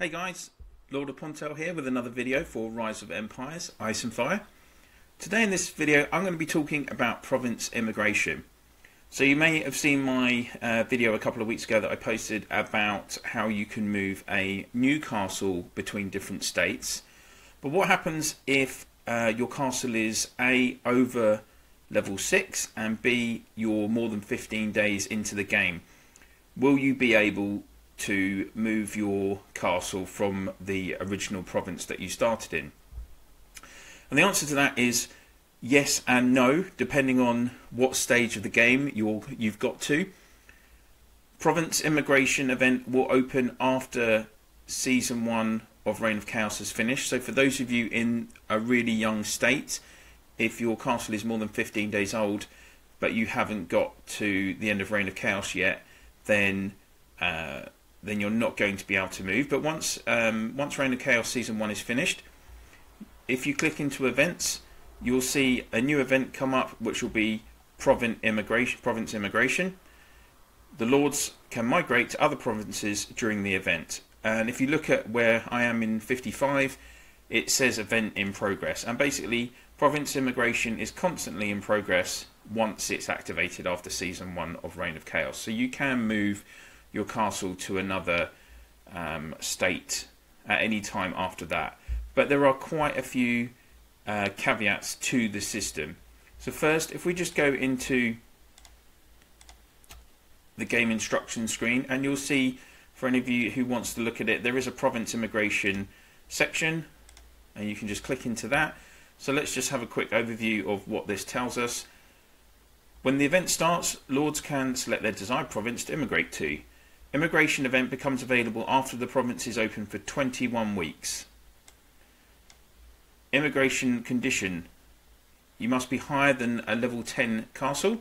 Hey guys, Lord of Pontail here with another video for Rise of Empires Ice and Fire. Today in this video I'm going to be talking about province immigration. So you may have seen my video a couple of weeks ago that I posted about how you can move a new castle between different states. But what happens if your castle is A, over level 6 and B, you're more than 15 days into the game? Will you be able to move your castle from the original province that you started in? And the answer to that is yes and no, depending on what stage of the game you've got to. Province immigration event will open after Season 1 of Reign of Chaos is finished. So for those of you in a really young state, if your castle is more than 15 days old, but you haven't got to the end of Reign of Chaos yet, then you're not going to be able to move. But once Reign of Chaos Season 1 is finished, if you click into events, you'll see a new event come up, which will be province immigration. The lords can migrate to other provinces during the event. And if you look at where I am in 55, it says event in progress. And basically, province immigration is constantly in progress once it's activated after Season 1 of Reign of Chaos. So you can move your castle to another state at any time after that. But there are quite a few caveats to the system. So first, if we just go into the game instruction screen, and you'll see, for any of you who wants to look at it, there is a province immigration section and you can just click into that. So let's just have a quick overview of what this tells us. When the event starts, lords can select their desired province to immigrate to. Immigration event becomes available after the province is open for 21 weeks. Immigration condition: you must be higher than a level 10 castle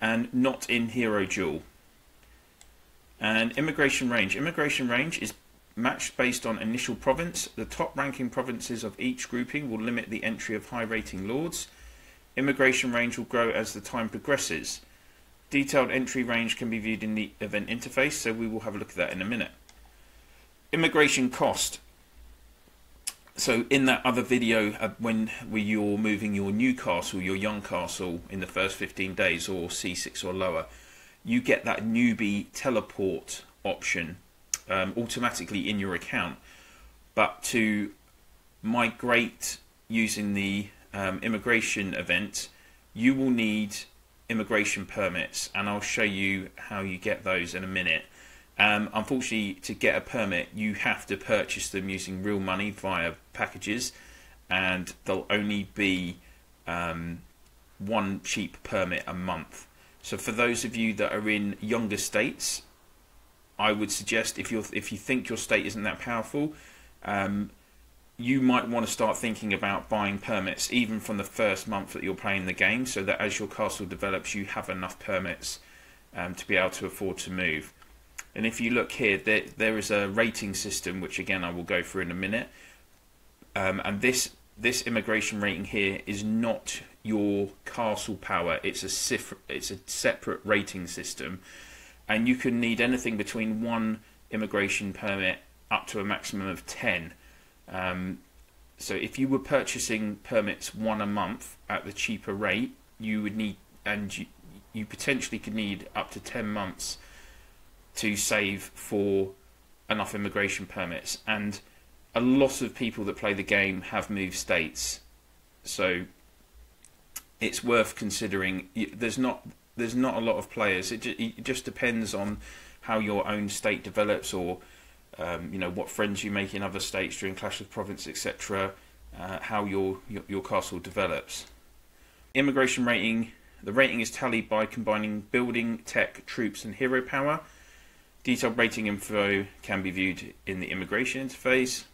and not in hero duel. And immigration range. Immigration range is matched based on initial province. The top ranking provinces of each grouping will limit the entry of high rating lords. Immigration range will grow as the time progresses. Detailed entry range can be viewed in the event interface, so we will have a look at that in a minute. Immigration cost. So in that other video, when you're moving your new castle, your young castle, in the first 15 days or C6 or lower, you get that newbie teleport option automatically in your account. But to migrate using the immigration event, you will need immigration permits, and I'll show you how you get those in a minute. Unfortunately, to get a permit, you have to purchase them using real money via packages, and there'll only be one cheap permit a month. So for those of you that are in younger states, I would suggest, if you think your state isn't that powerful, you might want to start thinking about buying permits even from the first month that you're playing the game, so that as your castle develops, you have enough permits to be able to afford to move. And if you look here, there is a rating system, which again I will go through in a minute. And this immigration rating here is not your castle power; it's a separate rating system, and you can need anything between one immigration permit up to a maximum of 10. So if you were purchasing permits one a month at the cheaper rate, you would need, and you potentially could need up to 10 months to save for enough immigration permits. And a lot of people that play the game have moved states, so it's worth considering. There's not a lot of players. It just depends on how your own state develops, or you know, what friends you make in other states during Clash of Province, etc. How your castle develops. Immigration rating. The rating is tallied by combining building, tech, troops, and hero power. Detailed rating info can be viewed in the immigration interface.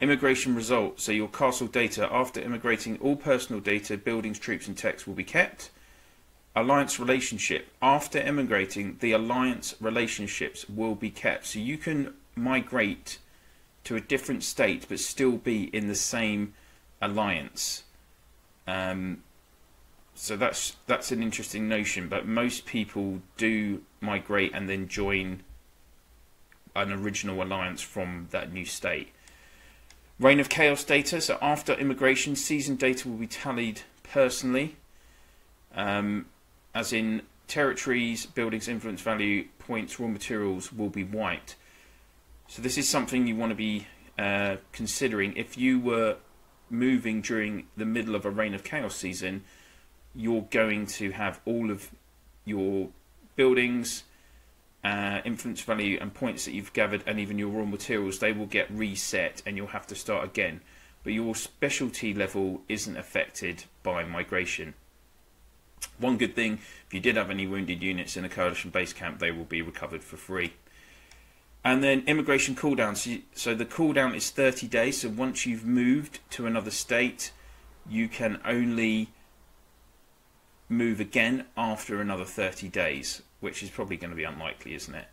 Immigration result. So your castle data. After immigrating, all personal data, buildings, troops and techs will be kept. Alliance relationship. After immigrating, the alliance relationships will be kept. So you can migrate to a different state but still be in the same alliance. So that's an interesting notion, but most people do migrate and then join an original alliance from that new state. Reign of Chaos data. So after immigration, season data will be tallied personally, as in territories, buildings, influence value, points, raw materials will be wiped. So this is something you want to be considering. If you were moving during the middle of a Reign of Chaos season, you're going to have all of your buildings, influence value and points that you've gathered, and even your raw materials, they will get reset and you'll have to start again. But your specialty level isn't affected by migration. One good thing, if you did have any wounded units in a coalition base camp, they will be recovered for free. And then immigration cooldown. So the cooldown is 30 days. So once you've moved to another state, you can only move again after another 30 days, which is probably going to be unlikely, isn't it?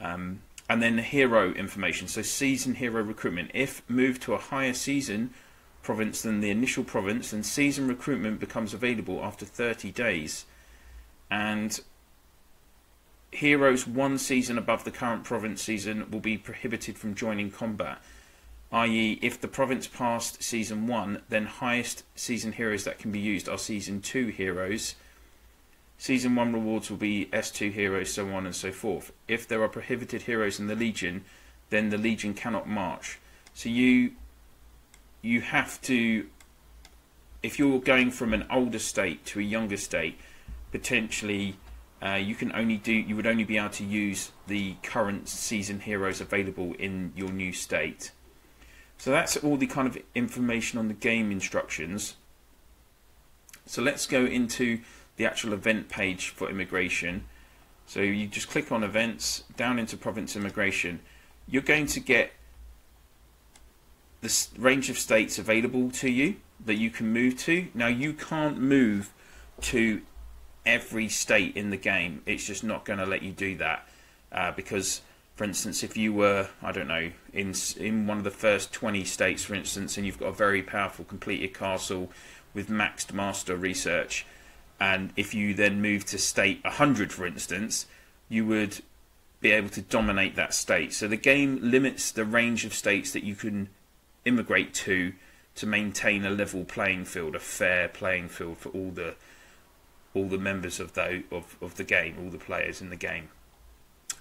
And then the hero information. So season hero recruitment. If moved to a higher season province than the initial province, then season recruitment becomes available after 30 days. And heroes one season above the current province season will be prohibited from joining combat, i.e. if the province passed season 1, then highest season heroes that can be used are season 2 heroes. Season 1 rewards will be S2 heroes, so on and so forth. If there are prohibited heroes in the Legion, then the Legion cannot march. So you have to, if you're going from an older state to a younger state, potentially you would only be able to use the current season heroes available in your new state. So that's all the kind of information on the game instructions. So let's go into the actual event page for immigration. So you just click on events, down into province immigration. You're going to get the range of states available to you that you can move to. Now you can't move to every state in the game. It's just not going to let you do that, because, for instance, if you were, I don't know, in one of the first 20 states, for instance, and you've got a very powerful completed castle with maxed master research, and if you then move to state 100, for instance, you would be able to dominate that state. So the game limits the range of states that you can immigrate to maintain a level playing field, a fair playing field for all the members of the game, all the players in the game.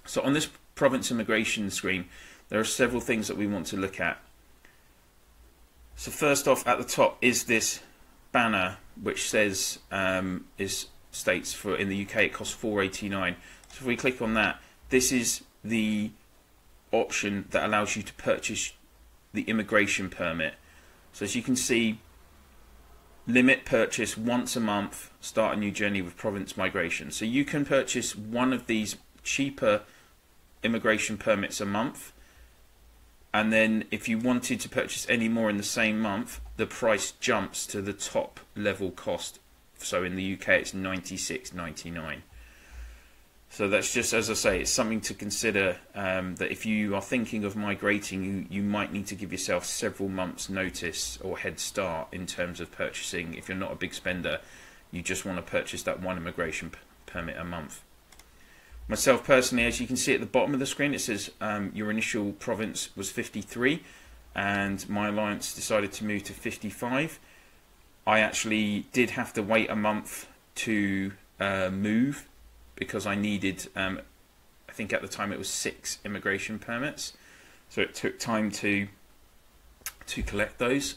So on this province immigration screen, there are several things that we want to look at. So first off, at the top is this banner which says is states for in the UK. It costs £4.89. So if we click on that, this is the option that allows you to purchase the immigration permit. So as you can see, limit purchase once a month, start a new journey with province migration. So you can purchase one of these cheaper immigration permits a month, and then if you wanted to purchase any more in the same month, the price jumps to the top level cost. So in the UK it's £96.99. So that's just, as I say, it's something to consider, that if you are thinking of migrating, you might need to give yourself several months notice or head start in terms of purchasing. If you're not a big spender, you just want to purchase that one immigration permit a month. Myself personally, as you can see at the bottom of the screen, it says your initial province was 53 and my alliance decided to move to 55. I actually did have to wait a month to move, because I needed, I think at the time it was 6 immigration permits, so it took time to collect those.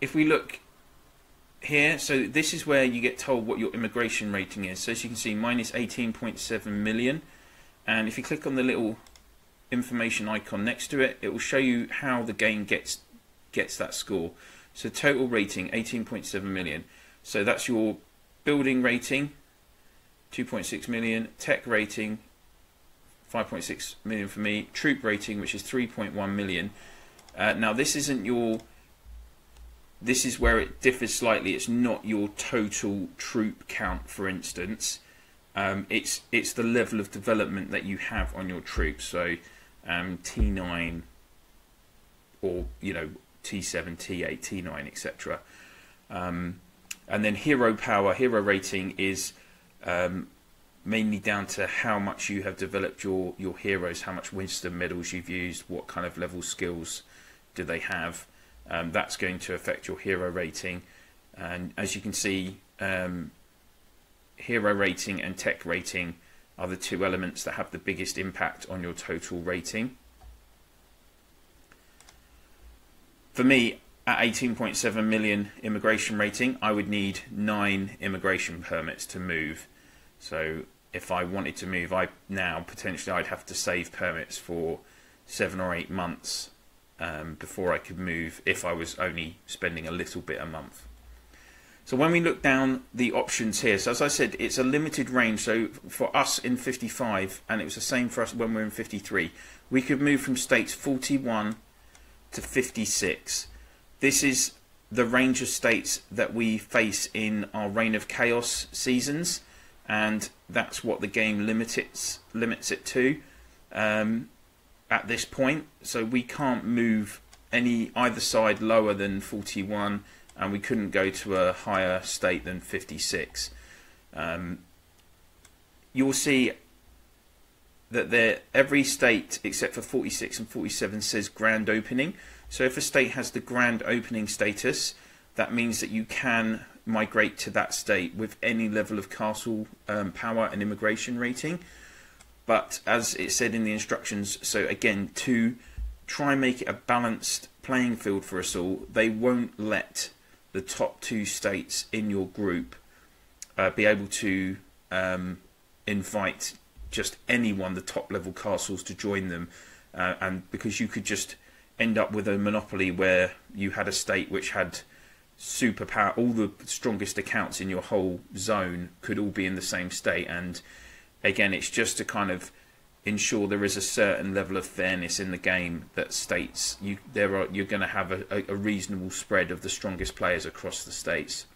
If we look here, so this is where you get told what your immigration rating is. So as you can see, mine is 18.7 million, and if you click on the little information icon next to it, it will show you how the game gets that score. So total rating 18.7 million. So that's your building rating, 2.6 million, tech rating, 5.6 million for me, troop rating, which is 3.1 million. Now this is where it differs slightly. It's not your total troop count, for instance. It's the level of development that you have on your troops. So T9 or, you know, T7, T8, T9, etc. And then hero power, hero rating is mainly down to how much you have developed your heroes, how much wisdom medals you've used, what kind of level skills do they have. That's going to affect your hero rating. And as you can see, hero rating and tech rating are the two elements that have the biggest impact on your total rating. For me, at 18.7 million immigration rating, I would need 9 immigration permits to move. So if I wanted to move, I'd have to save permits for 7 or 8 months before I could move, if I was only spending a little bit a month. So when we look down the options here, so as I said, it's a limited range. So for us in 55, and it was the same for us when we were in 53, we could move from states 41 to 56. This is the range of states that we face in our Reign of Chaos seasons, and that's what the game limits it to at this point. So we can't move either side lower than 41, and we couldn't go to a higher state than 56. You'll see that every state except for 46 and 47 says grand opening. So if a state has the grand opening status, that means that you can migrate to that state with any level of castle power and immigration rating. But as it said in the instructions, so again, to try and make it a balanced playing field for us all, they won't let the top 2 states in your group be able to invite just anyone, the top level castles, to join them, and because you could just end up with a monopoly where you had a state which had superpower, all the strongest accounts in your whole zone could all be in the same state. And again, it's just to kind of ensure there is a certain level of fairness in the game that states you're going to have a reasonable spread of the strongest players across the states.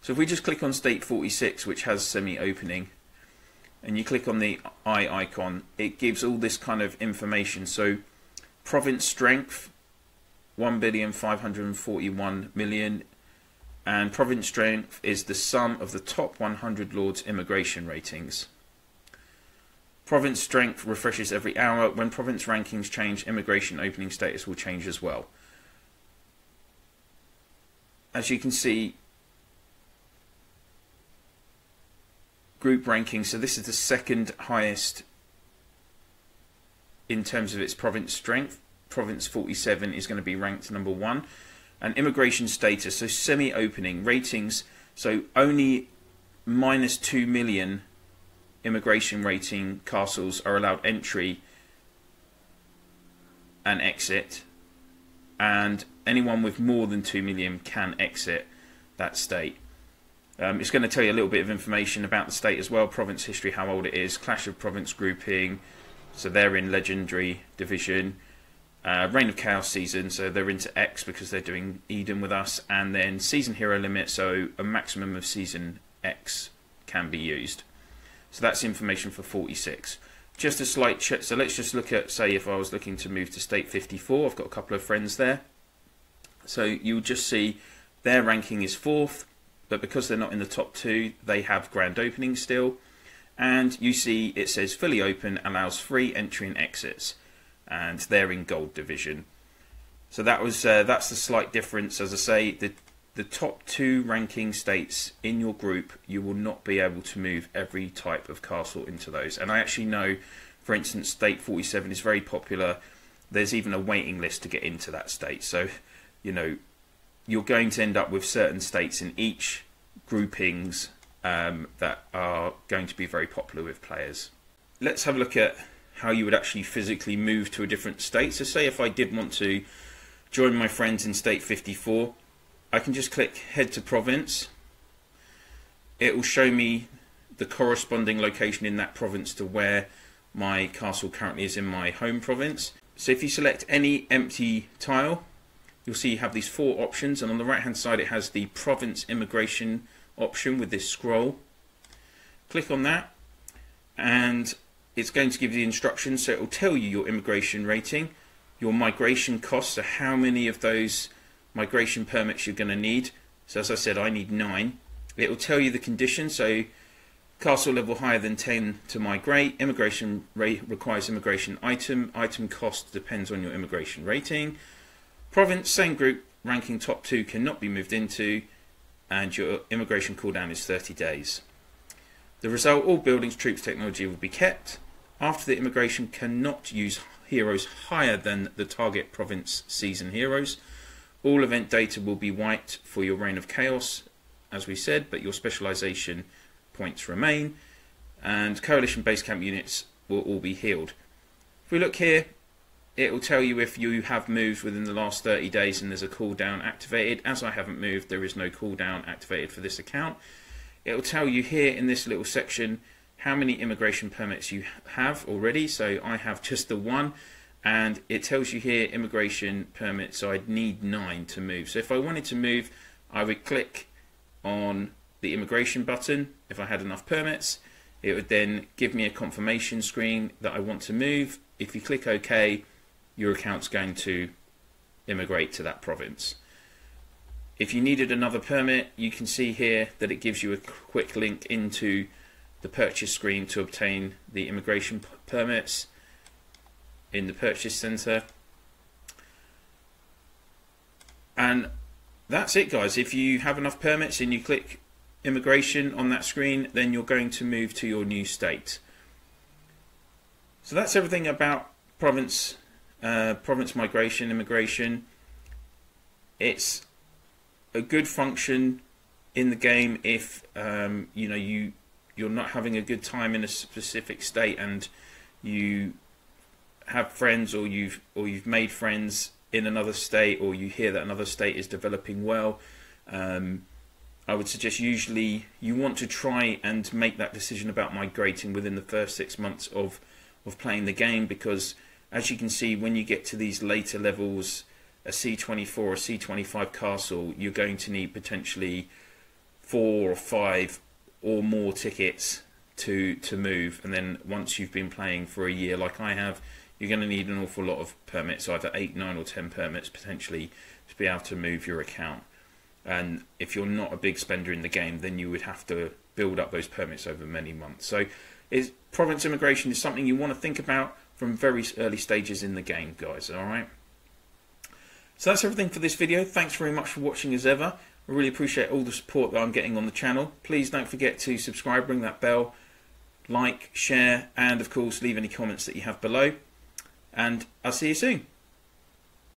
So if we just click on state 46, which has semi-opening, and you click on the eye icon, it gives all this kind of information. So province strength, 1,541,000,000, and province strength is the sum of the top 100 lords' immigration ratings. Province strength refreshes every hour. When province rankings change, immigration opening status will change as well. As you can see, group ranking, so this is the 2nd highest in terms of its province strength. Province 47 is going to be ranked number 1. And immigration status, so semi-opening ratings, so only -2 million immigration rating castles are allowed entry and exit, and anyone with more than 2 million can exit that state. It's going to tell you a little bit of information about the state as well, province history, how old it is, Clash of Province grouping, so they're in Legendary Division, Reign of Chaos season, so they're into X because they're doing Eden with us, and then season hero limit, so a maximum of season X can be used. So that's information for 46. Just a slight check, so let's just look at, say, if I was looking to move to state 54, I've got a couple of friends there. So you'll just see their ranking is 4th, but because they're not in the top 2, they have grand opening still. And you see it says fully open, allows free entry and exits, and they're in gold division. So that was that's the slight difference. As I say, the top 2 ranking states in your group, you will not be able to move every type of castle into those. And I actually know, for instance, state 47 is very popular. There's even a waiting list to get into that state. So, you know, you're going to end up with certain states in each groupings that are going to be very popular with players. Let's have a look at how you would actually physically move to a different state. So say if I did want to join my friends in state 54, I can just click head to province. It will show me the corresponding location in that province to where my castle currently is in my home province. So if you select any empty tile, you'll see you have these 4 options, and on the right hand side it has the province immigration option with this scroll. Click on that and it's going to give you the instructions, so it will tell you your immigration rating, your migration costs, so how many of those migration permits you're going to need. So as I said, I need 9. It will tell you the condition, so Castle level higher than 10 to migrate. Immigration rate requires immigration item. Item cost depends on your immigration rating. Province, same group, ranking top 2 cannot be moved into, and your immigration cooldown is 30 days. The result, all buildings, troops, technology will be kept. After the immigration, cannot use heroes higher than the target province season heroes. All event data will be wiped for your Reign of Chaos, as we said, but your specialization points remain, and coalition base camp units will all be healed. If we look here, it will tell you if you have moved within the last 30 days and there's a cooldown activated. As I haven't moved, there is no cooldown activated for this account. It will tell you here in this little section how many immigration permits you have already. So I have just the one, and it tells you here immigration permits, so I'd need 9 to move. So if I wanted to move, I would click on the immigration button. If I had enough permits, it would then give me a confirmation screen that I want to move. If you click OK, your account's going to immigrate to that province. If you needed another permit, you can see here that it gives you a quick link into the purchase screen to obtain the immigration permits in the purchase center. And that's it, guys. If you have enough permits and you click immigration on that screen, then you're going to move to your new state. So that's everything about province migration, immigration. It's a good function in the game if you're not having a good time in a specific state and you have friends, or you've made friends in another state, or you hear that another state is developing well. I would suggest usually you want to try and make that decision about migrating within the first 6 months of playing the game, because as you can see, when you get to these later levels, a C24 or C25 castle, you're going to need potentially 4 or 5 or more tickets to move. And then once you've been playing for a year like I have, you're going to need an awful lot of permits, either 8, 9 or 10 permits potentially, to be able to move your account. And if you're not a big spender in the game, then you would have to build up those permits over many months. So province immigration is something you want to think about from very early stages in the game, guys. All right, so that's everything for this video. Thanks very much for watching as ever. I really appreciate all the support that I'm getting on the channel. Please don't forget to subscribe, ring that bell, like, share, and of course leave any comments that you have below. And I'll see you soon.